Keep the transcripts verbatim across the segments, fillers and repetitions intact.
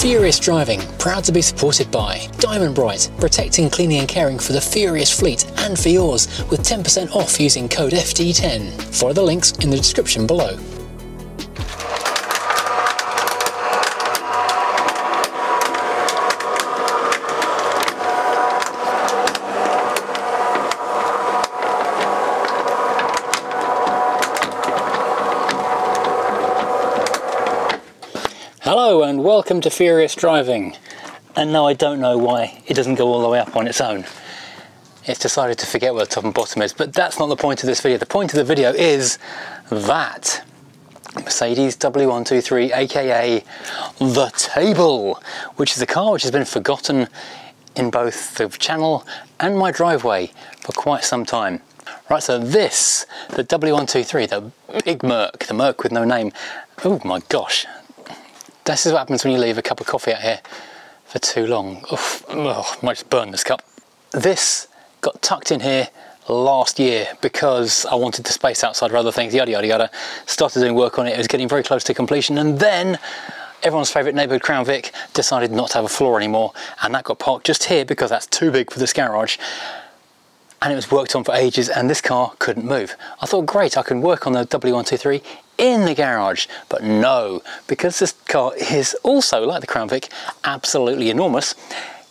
Furious Driving, proud to be supported by Diamond Bright, protecting, cleaning and caring for the Furious fleet and for yours, with ten percent off using code F D ten. Follow the links in the description below. Hello and welcome to Furious Driving. And no, I don't know why it doesn't go all the way up on its own. It's decided to forget where the top and bottom is, but that's not the point of this video. The point of the video is that Mercedes W one twenty-three, aka The Table, which is a car which has been forgotten in both the channel and my driveway for quite some time. Right, so this, the W one twenty-three, the big Merc, the Merc with no name. Oh my gosh. This is what happens when you leave a cup of coffee out here for too long. Oof, oh, I might just burn this cup. This got tucked in here last year because I wanted the space outside for other things, yada yada yada. Started doing work on it, it was getting very close to completion, and then everyone's favourite neighbourhood, Crown Vic, decided not to have a floor anymore, and that got parked just here because that's too big for this garage. And it was worked on for ages, and this car couldn't move. I thought, great, I can work on the W one twenty-three in the garage, but no, because this car is also, like the Crown Vic, absolutely enormous.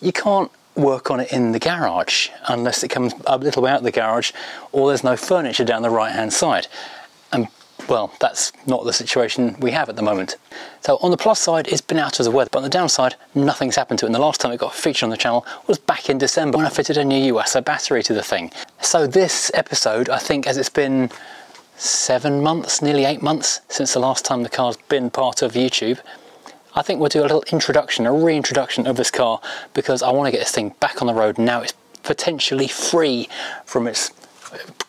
You can't work on it in the garage unless it comes a little way out of the garage, or there's no furniture down the right-hand side. And well, that's not the situation we have at the moment. So on the plus side, it's been out of the weather, but on the downside, nothing's happened to it. And the last time it got featured on the channel was back in December when I fitted a new U S A battery to the thing. So this episode, I think, as it's been seven months, nearly eight months since the last time the car's been part of YouTube, I think we'll do a little introduction, a reintroduction of this car, because I want to get this thing back on the road now it's potentially free from its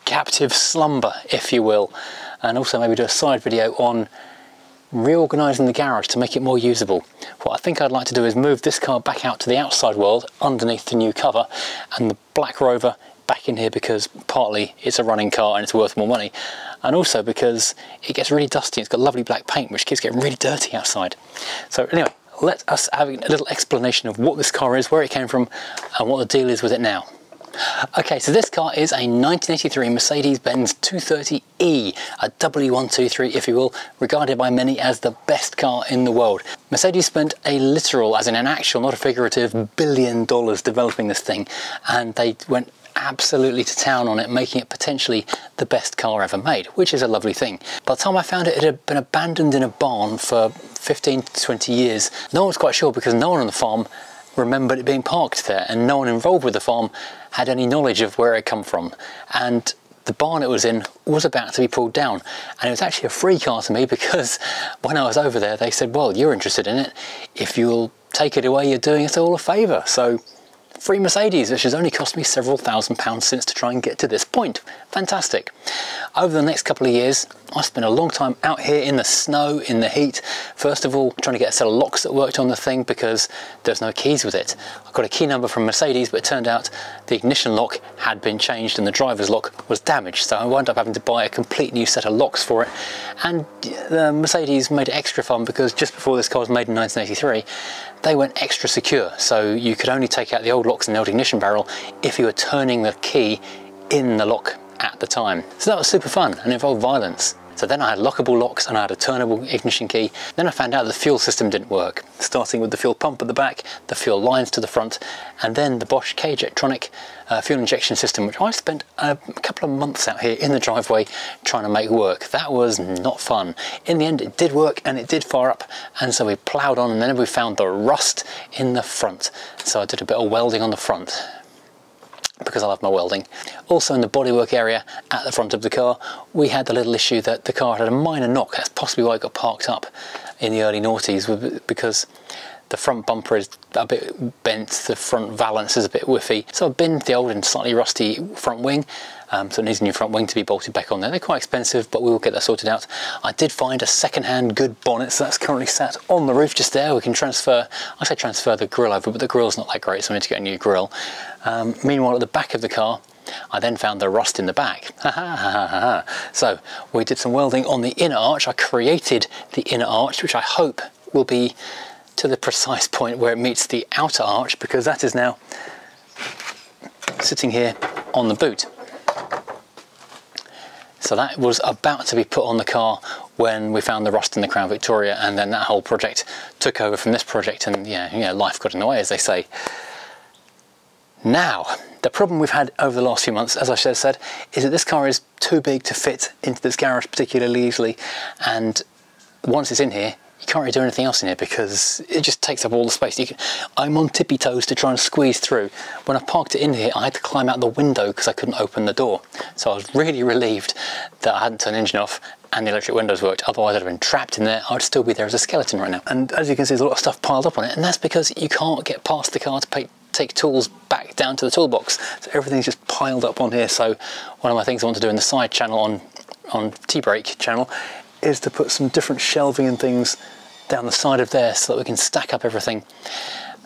captive slumber, if you will. And also maybe do a side video on reorganising the garage to make it more usable. What I think I'd like to do is move this car back out to the outside world underneath the new cover, and the black Rover back in here, because partly it's a running car and it's worth more money, and also because it gets really dusty. It's got lovely black paint which keeps getting really dirty outside. So anyway, let us have a little explanation of what this car is, where it came from, and what the deal is with it now. Okay, so this car is a nineteen eighty-three Mercedes-Benz two thirty E, a W one twenty-three if you will, regarded by many as the best car in the world. Mercedes spent a literal, as in an actual, not a figurative, billion dollars developing this thing, and they went absolutely to town on it, making it potentially the best car ever made, which is a lovely thing. By the time I found it, it had been abandoned in a barn for fifteen to twenty years. No one's quite sure, because no one on the farm remembered it being parked there, and no one involved with the farm had any knowledge of where it come from. And the barn it was in was about to be pulled down, and it was actually a free car to me, because when I was over there they said, well, you're interested in it, if you'll take it away you're doing us all a favour. So free Mercedes, which has only cost me several thousand pounds since to try and get to this point. Fantastic. Over the next couple of years, I spent a long time out here in the snow, in the heat. First of all, trying to get a set of locks that worked on the thing, because there's no keys with it. I got a key number from Mercedes, but it turned out the ignition lock had been changed and the driver's lock was damaged. So I wound up having to buy a complete new set of locks for it. And the Mercedes made it extra fun, because just before this car was made in nineteen eighty-three, they went extra secure. So you could only take out the old locks in the old ignition barrel if you were turning the key in the lock at the time. So that was super fun and involved violence. So then I had lockable locks and I had a turnable ignition key. Then I found out the fuel system didn't work, starting with the fuel pump at the back, the fuel lines to the front, and then the Bosch K-Jetronic uh, fuel injection system, which I spent a couple of months out here in the driveway trying to make work. That was not fun. In the end it did work and it did fire up, and so we ploughed on, and then we found the rust in the front. So I did a bit of welding on the front, because I love my welding. Also in the bodywork area at the front of the car, we had the little issue that the car had a minor knock. That's possibly why it got parked up in the early noughties, because the front bumper is a bit bent, the front valance is a bit whiffy. So I binned the old and slightly rusty front wing, um, so it needs a new front wing to be bolted back on there. They're quite expensive, but we will get that sorted out. I did find a second-hand good bonnet, so that's currently sat on the roof just there. We can transfer, I say transfer the grill over, but the grill's not that great, so I need to get a new grill. Um, meanwhile, at the back of the car, I then found the rust in the back. So we did some welding on the inner arch. I created the inner arch, which I hope will be to the precise point where it meets the outer arch, because that is now sitting here on the boot. So that was about to be put on the car when we found the rust in the Crown Victoria, and then that whole project took over from this project, and yeah, you know, life got in the way, as they say. Now, the problem we've had over the last few months, as I said, is that this car is too big to fit into this garage particularly easily, and once it's in here, you can't really do anything else in here because it just takes up all the space. You can, I'm on tippy toes to try and squeeze through. When I parked it in here, I had to climb out the window because I couldn't open the door. So I was really relieved that I hadn't turned the engine off and the electric windows worked. Otherwise I'd have been trapped in there. I'd still be there as a skeleton right now. And as you can see, there's a lot of stuff piled up on it, and that's because you can't get past the car to pay, take tools back down to the toolbox. So everything's just piled up on here. So one of my things I want to do in the side channel on, on T-Brake channel is to put some different shelving and things down the side of there so that we can stack up everything,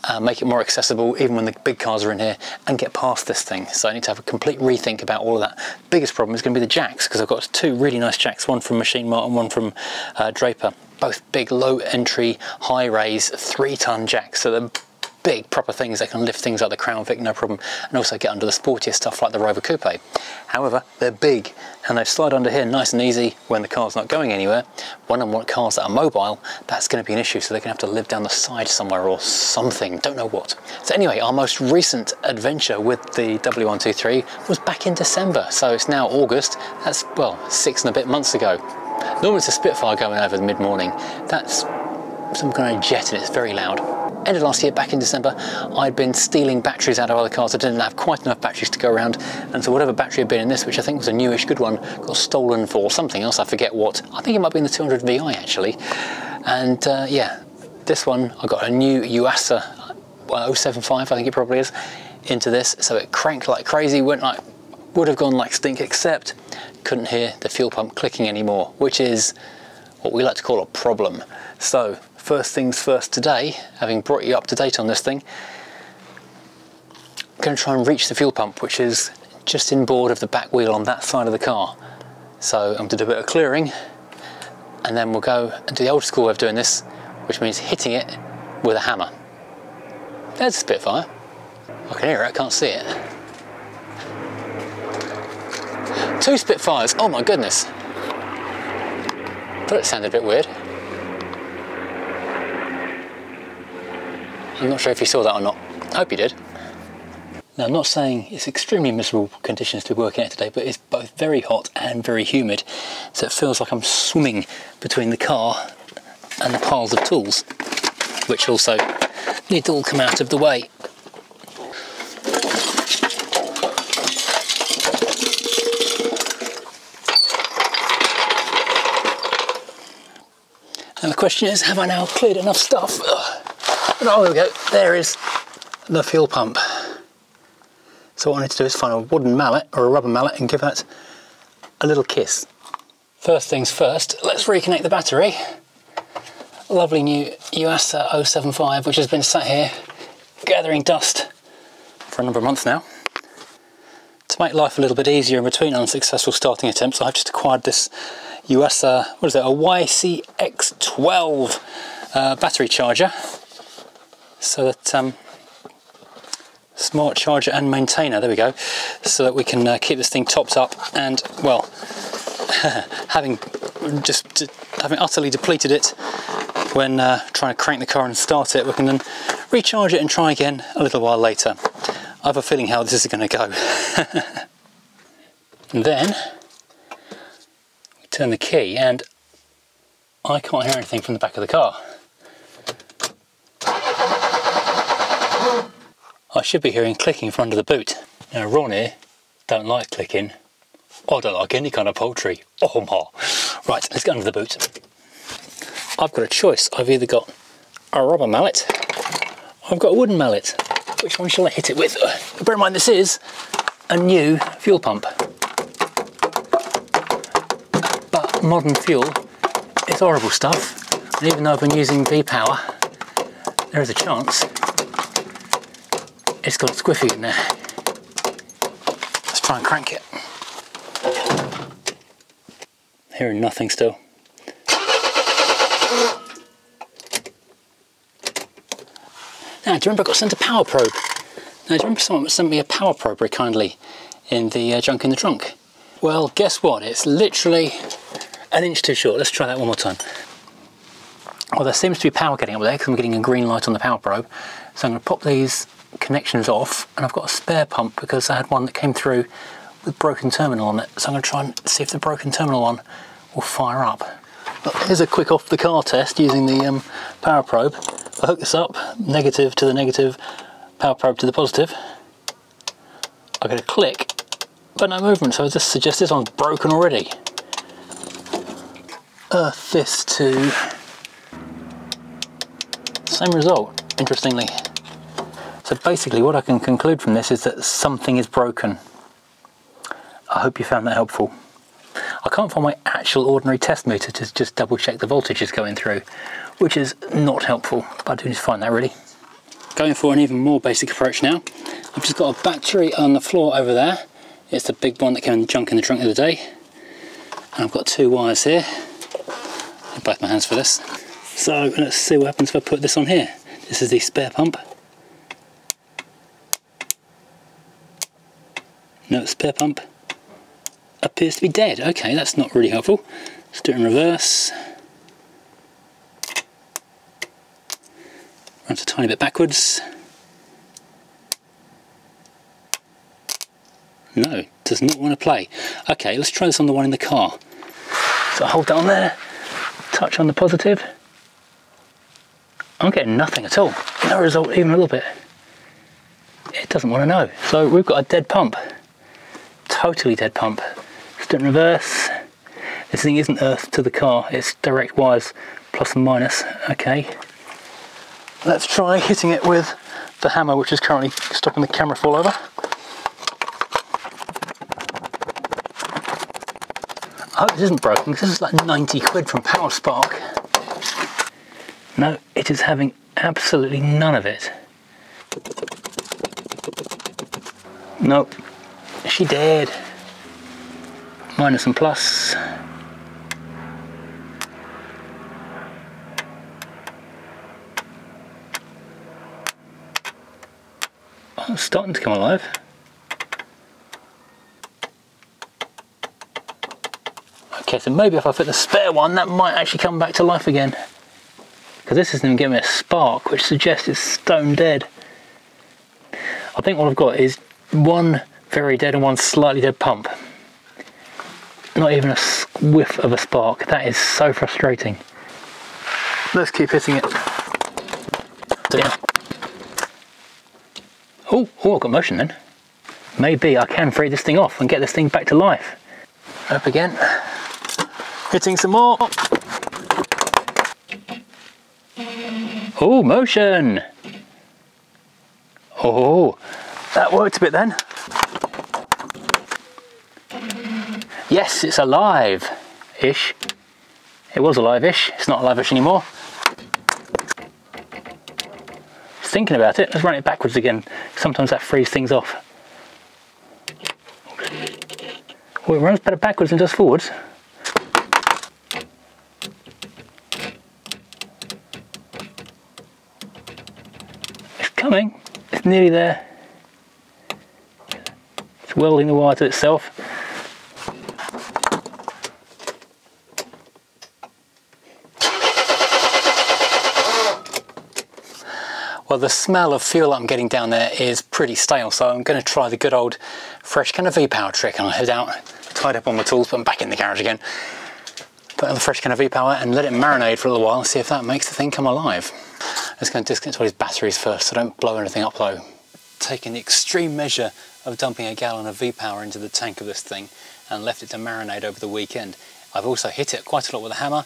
uh, make it more accessible even when the big cars are in here, and get past this thing. So I need to have a complete rethink about all of that. Biggest problem is going to be the jacks, because I've got two really nice jacks, one from Machine Mart and one from uh, Draper. Both big, low entry, high raise, three ton jacks. So they're big, proper things that can lift things like the Crown Vic, no problem, and also get under the sportier stuff like the Rover Coupe. However, they're big, and they slide under here nice and easy when the car's not going anywhere. When I want cars that are mobile, that's going to be an issue, so they're going to have to live down the side somewhere or something, don't know what. So anyway, our most recent adventure with the W one twenty-three was back in December, so it's now August. That's, well, six and a bit months ago. Normally it's a Spitfire going over the mid-morning. That's some kind of jet, and it's very loud. Ended last year, back in December, I'd been stealing batteries out of other cars. I didn't have quite enough batteries to go around, and so whatever battery had been in this, which I think was a newish good one, got stolen for something else, I forget what. I think it might be in the two hundred V I actually. And uh, yeah, this one, I got a new Yuasa oh seven five, I think it probably is, into this, so it cranked like crazy, went like, would have gone like stink, except couldn't hear the fuel pump clicking anymore, which is what we like to call a problem. So first things first today, having brought you up to date on this thing, I'm going to try and reach the fuel pump, which is just inboard of the back wheel on that side of the car. So I'm going to do a bit of clearing, and then we'll go and do the old school way of doing this, which means hitting it with a hammer. There's a Spitfire. I can hear it, I can't see it. Two Spitfires, oh my goodness. Thought it sounded a bit weird. I'm not sure if you saw that or not. I hope you did. Now, I'm not saying it's extremely miserable conditions to be working out today, but it's both very hot and very humid, so it feels like I'm swimming between the car and the piles of tools, which also need to all come out of the way. And the question is, have I now cleared enough stuff? Ugh. Oh, there we go, there is the fuel pump. So what I need to do is find a wooden mallet or a rubber mallet and give that a little kiss. First things first, let's reconnect the battery. Lovely new Yuasa oh seven five, which has been sat here gathering dust for a number of months now. To make life a little bit easier in between unsuccessful starting attempts, I've just acquired this Yuasa, what is it, a Y C X twelve uh, battery charger, so that um, smart charger and maintainer, there we go, so that we can uh, keep this thing topped up and, well, having just de having utterly depleted it when uh, trying to crank the car and start it, we can then recharge it and try again a little while later. I have a feeling how this is going to go. And then we turn the key, and I can't hear anything from the back of the car. I should be hearing clicking from under the boot. Now, Ron here don't like clicking. I don't like any kind of poultry. Oh my. Right, let's get under the boot. I've got a choice. I've either got a rubber mallet, I've got a wooden mallet. Which one shall I hit it with? Bear in mind, this is a new fuel pump. But modern fuel is horrible stuff. And even though I've been using V-Power, there is a chance it's got squiffy in there. Let's try and crank it. Hearing nothing still. Now, do you remember I got sent a power probe? Now, do you remember someone sent me a power probe very kindly in the uh, junk in the trunk? Well, guess what? It's literally an inch too short. Let's try that one more time. Well, there seems to be power getting up there because I'm getting a green light on the power probe. So I'm going to pop these connections off, and I've got a spare pump because I had one that came through with broken terminal on it. So I'm going to try and see if the broken terminal one will fire up. But here's a quick off the car test using the um, power probe. I hook this up, negative to the negative, power probe to the positive. I'm going to click, but no movement, so I just suggest this one's broken already. Earth this to... same result, interestingly. So basically what I can conclude from this is that something is broken. I hope you found that helpful. I can't find my actual ordinary test meter to just double check the voltage is going through, which is not helpful, but I do need to find that really. Going for an even more basic approach now. I've just got a battery on the floor over there. It's the big one that came in the junk in the trunk the other day. And I've got two wires here. I have both my hands for this. So let's see what happens if I put this on here. This is the spare pump. No, spare pump appears to be dead. Okay, that's not really helpful. Let's do it in reverse. Runs a tiny bit backwards. No, does not want to play. Okay, let's try this on the one in the car. So I hold that on there, touch on the positive. I'm getting nothing at all. No result even a little bit. It doesn't want to know. So we've got a dead pump. Totally dead pump. Let's do it in reverse. This thing isn't earthed to the car, it's direct wires plus and minus. Okay. Let's try hitting it with the hammer, which is currently stopping the camera fall over. I hope this isn't broken, because this is like ninety quid from PowerSpark. No, it is having absolutely none of it. Nope. She dead. Minus and plus. Oh, it's starting to come alive. Okay, so maybe if I fit the spare one, that might actually come back to life again. Because this isn't even giving me a spark, which suggests it's stone dead. I think what I've got is one very dead and one slightly dead pump. Not even a whiff of a spark. That is so frustrating. Let's keep hitting it. Oh, oh, I've got motion then. Maybe I can free this thing off and get this thing back to life. Up again. Hitting some more. Oh, motion. Oh, that worked a bit then. Yes, it's alive-ish. It was alive-ish. It's not alive-ish anymore. Thinking about it, let's run it backwards again. Sometimes that frees things off. Well, it runs better backwards than it does forwards. It's coming. It's nearly there. It's welding the wire to itself. Well, the smell of fuel I'm getting down there is pretty stale, so I'm going to try the good old fresh can of V-Power trick. And I'll head out, tied up all my tools, but I'm back in the garage again. Put on the fresh can of V-Power and let it marinate for a little while and see if that makes the thing come alive. I'm just going to disconnect all these batteries first so I don't blow anything up low. Taking the extreme measure of dumping a gallon of V-Power into the tank of this thing and left it to marinate over the weekend. I've also hit it quite a lot with a hammer,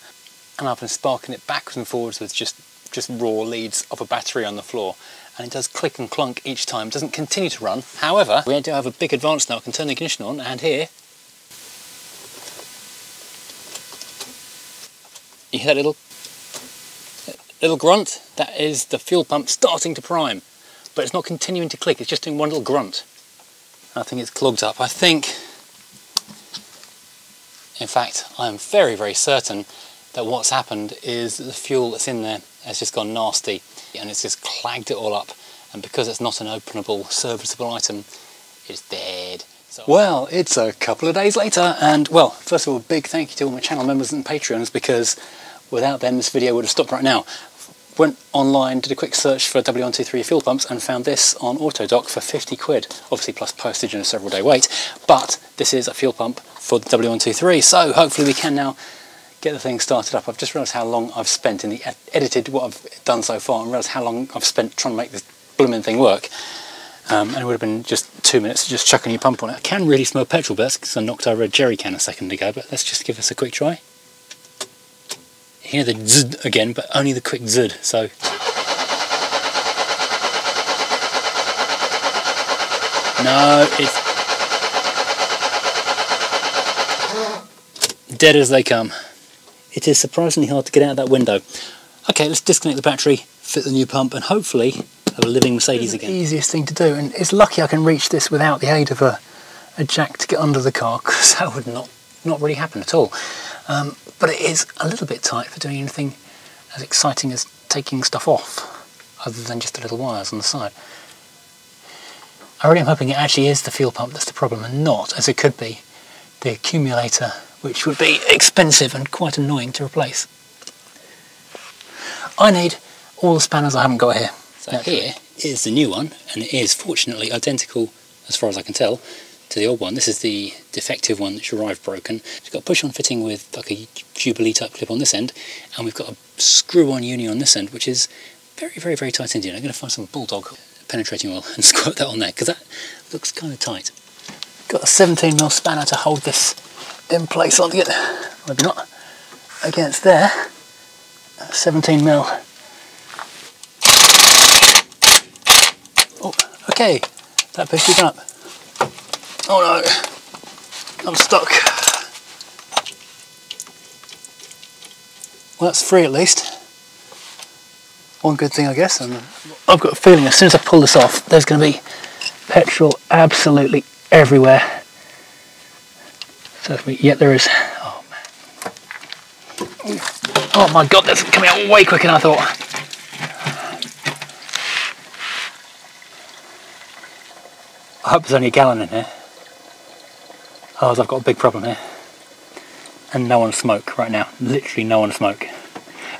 and I've been sparking it backwards and forwards with just just raw leads of a battery on the floor, and it does click and clunk each time. It doesn't continue to run. However, we do have a big advance now. I can turn the ignition on, and here you hear that little little grunt. That is the fuel pump starting to prime, but it's not continuing to click. It's just doing one little grunt. I think it's clogged up. I think, in fact, I am very very certain that what's happened is the fuel that's in there has just gone nasty and it's just clagged it all up, and because it's not an openable, serviceable item, it's dead. So well, it's a couple of days later, and well, first of all, big thank you to all my channel members and Patreons, because without them this video would have stopped right now. Went online, did a quick search for W one two three fuel pumps and found this on AutoDoc for fifty quid, obviously plus postage and a several day wait, but this is a fuel pump for the W one two three, so hopefully we can now get the thing started up. I've just realised how long I've spent in the ed edited what I've done so far, and realised how long I've spent trying to make this blooming thing work, um, and it would have been just two minutes to just chuck a new pump on it. I can really smell petrol burst because I knocked over a jerry can a second ago, but let's just give this a quick try. You hear the zzz again, but only the quick zzz, so no, it's dead as they come. It is surprisingly hard to get out of that window. Okay, let's disconnect the battery, fit the new pump, and hopefully have a living Mercedes again. It's the easiest thing to do, and it's lucky I can reach this without the aid of a, a jack to get under the car, because that would not, not really happen at all. Um, but it is a little bit tight for doing anything as exciting as taking stuff off, other than just the little wires on the side. I really am hoping it actually is the fuel pump that's the problem, and not, as it could be, the accumulator, which would be expensive and quite annoying to replace. I need all the spanners I haven't got here. So now, here is the new one, and it is fortunately identical, as far as I can tell, to the old one. This is the defective one that's arrived broken. It's got a push-on fitting with like a Jubilee type clip on this end, and we've got a screw-on uni on this end, which is very, very, very tight indeed. I'm going to find some Bulldog penetrating oil and squirt that on there, because that looks kind of tight. Got a seventeen mil spanner to hold this in place on it, maybe not, against there. seventeen mil. Oh, okay, that piece is up. Oh no, I'm stuck. Well, that's free at least. One good thing, I guess. And I've got a feeling as soon as I pull this off, there's going to be petrol absolutely everywhere. So if we, yeah, there is. Oh man. Oh my God, that's coming out way quicker than I thought. I hope there's only a gallon in here. Otherwise, I've got a big problem here. And no one smoke right now. Literally no one smoke.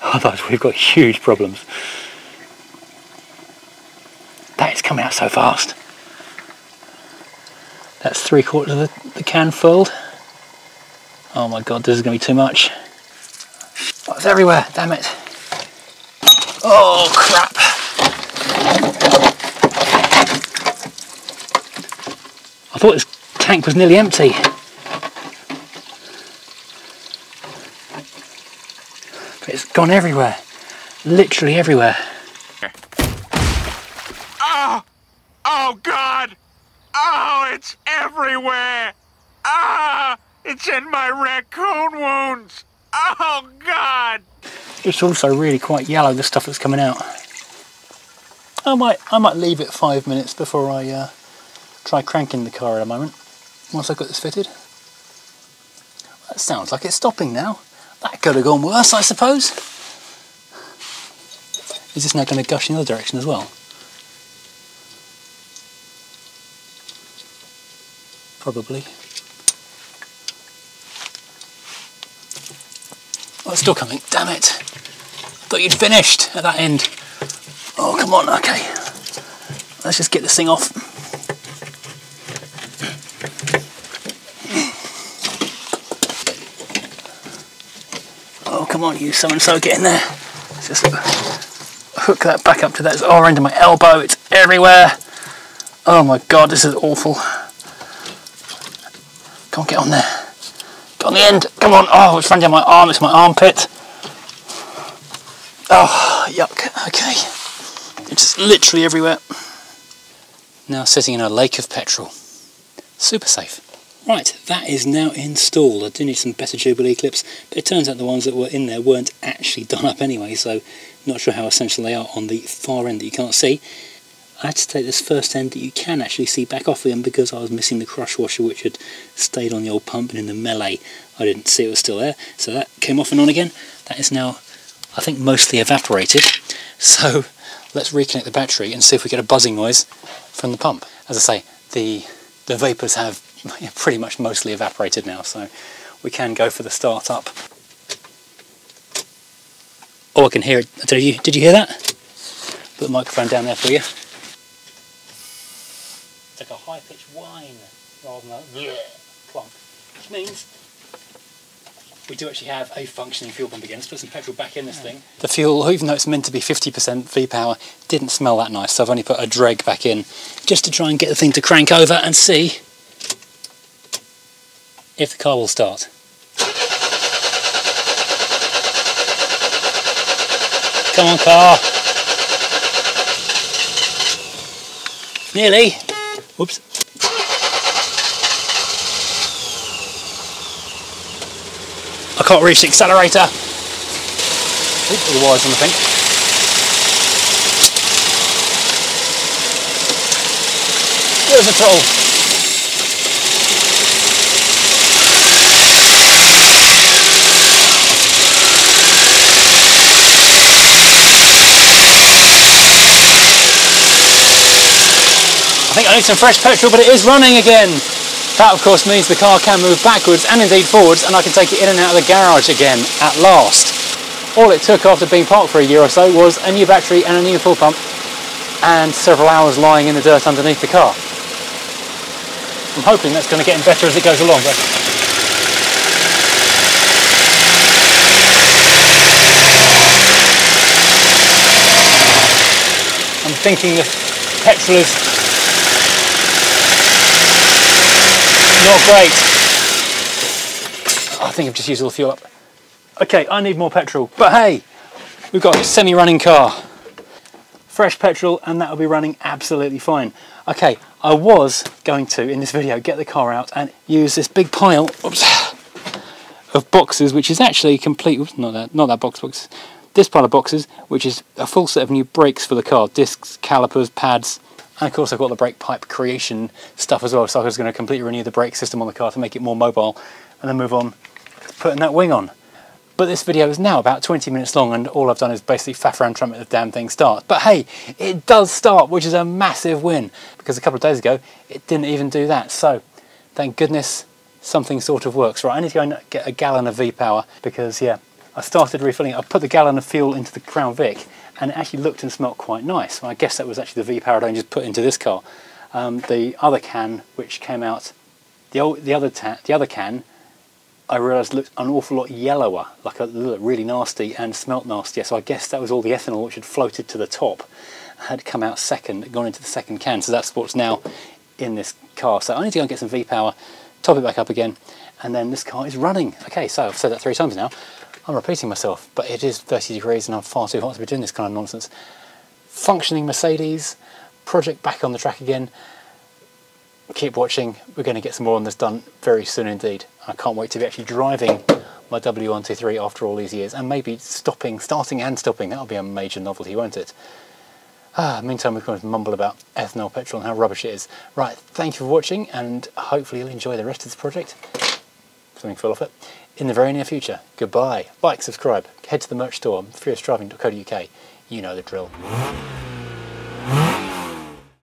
Otherwise, we've got huge problems. That is coming out so fast. That's three quarters of the, the can filled. Oh my God, this is going to be too much. Oh, it's everywhere, damn it. Oh crap. I thought this tank was nearly empty. But it's gone everywhere. Literally everywhere. Oh! Oh God! Oh, it's everywhere! Ah! It's in my raccoon wounds! Oh God! It's also really quite yellow, the stuff that's coming out. I might I might leave it five minutes before I uh try cranking the car in a moment, once I've got this fitted. That sounds like it's stopping now. That could have gone worse, I suppose. Is this now going to gush in the other direction as well? Probably. Oh, it's still coming, damn it. Thought you'd finished at that end. Oh, come on, okay. Let's just get this thing off. Come on, you so-and-so, get in there. Let's just hook that back up to that. It's all under my elbow, it's everywhere. Oh my God, this is awful. Come on, get on there. Get on the end, come on. Oh, it's running down my arm, it's my armpit. Oh, yuck, okay. It's just literally everywhere. Now sitting in a lake of petrol. Super safe. Right, that is now installed. I do need some better Jubilee clips, but it turns out the ones that were in there weren't actually done up anyway, so not sure how essential they are on the far end that you can't see. I had to take this first end that you can actually see back off again because I was missing the crush washer, which had stayed on the old pump, and in the melee I didn't see it was still there, so that came off and on again. That is now, I think, mostly evaporated, so let's reconnect the battery and see if we get a buzzing noise from the pump. As I say, the the vapours have pretty much mostly evaporated now, so we can go for the start up. Oh, I can hear it. Did you, did you hear that? Put the microphone down there for you. It's like a high-pitched whine rather than a plump, which means we do actually have a functioning fuel pump again. Let's put some petrol back in this thing. The fuel, even though it's meant to be fifty percent V-Power, didn't smell that nice, so I've only put a dreg back in just to try and get the thing to crank over and see if the car will start. Come on, car. Nearly. Whoops. I can't reach the accelerator. Oop, all the wires on the thing. There's a throttle. I think I need some fresh petrol, but it is running again. That of course means the car can move backwards and indeed forwards, and I can take it in and out of the garage again at last. All it took after being parked for a year or so was a new battery and a new fuel pump and several hours lying in the dirt underneath the car. I'm hoping that's going to get better as it goes along. But I'm thinking the petrol is not great. I think I've just used all the fuel up. Okay, I need more petrol, but hey, we've got a semi-running car. Fresh petrol, and that'll be running absolutely fine. Okay, I was going to, in this video, get the car out and use this big pile oops, of boxes, which is actually complete, oops, not that, not that box, box, this pile of boxes, which is a full set of new brakes for the car, discs, calipers, pads. And of course I've got the brake pipe creation stuff as well, so I was going to completely renew the brake system on the car to make it more mobile and then move on to putting that wing on. But this video is now about twenty minutes long and all I've done is basically faff around trying to make the damn thing start. But hey, it does start, which is a massive win, because a couple of days ago it didn't even do that. So thank goodness something sort of works. Right, I need to go and get a gallon of V-Power because yeah, I started refilling it. I put the gallon of fuel into the Crown Vic, and it actually looked and smelled quite nice. Well, I guess that was actually the V-Power I just put into this car. Um, the other can, which came out, the old, the other ta the other can, I realised looked an awful lot yellower, like a really nasty and smelt nasty. So I guess that was all the ethanol which had floated to the top, had come out second, gone into the second can. So that's what's now in this car. So I need to go and get some V-Power, top it back up again, and then this car is running. Okay, so I've said that three times now. I'm repeating myself, but it is thirty degrees and I'm far too hot to be doing this kind of nonsense. Functioning Mercedes, project back on the track again. Keep watching, we're going to get some more on this done very soon indeed. I can't wait to be actually driving my W one twenty-three after all these years, and maybe stopping, starting and stopping, that'll be a major novelty, won't it? Ah, meantime we're going to mumble about ethanol, petrol and how rubbish it is. Right, thank you for watching, and hopefully you'll enjoy the rest of this project. Something fell off it. In the very near future. Goodbye. Like, subscribe, head to the merch store, furious driving dot co dot U K. You know the drill.